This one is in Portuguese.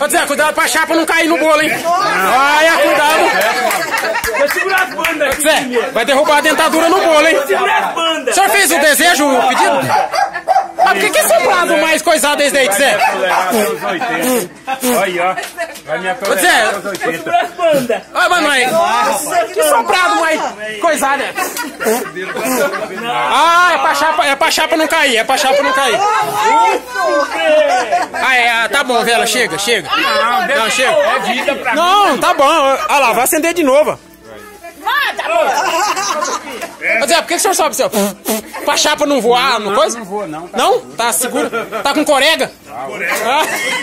Ô Zé, cuidado pra chapa não cair no bolo, hein? Olha, cuidado. Vai segurar as bandas aqui. Zé, vai derrubar a dentadura no bolo, hein? O senhor fez o desejo, o pedido? Mas por que esse prato mais coisado desde aí, Zé? Olha, vai me atolerar aos 80. Olha, mamãe. Que soprado mais coisado, né? Ah, é pra chapa não cair, é pra chapa não cair. Ah, é, tá bom, Vela, chega. Não, chega. É vida pra mim. Não, tá bom. Olha lá, vai acender de novo. Ô Zé, por que o senhor sobe, senhor? Pra chapa não voar, não coisa? Não voa, não. Não? Tá seguro? Tá com corega? Tá, corega.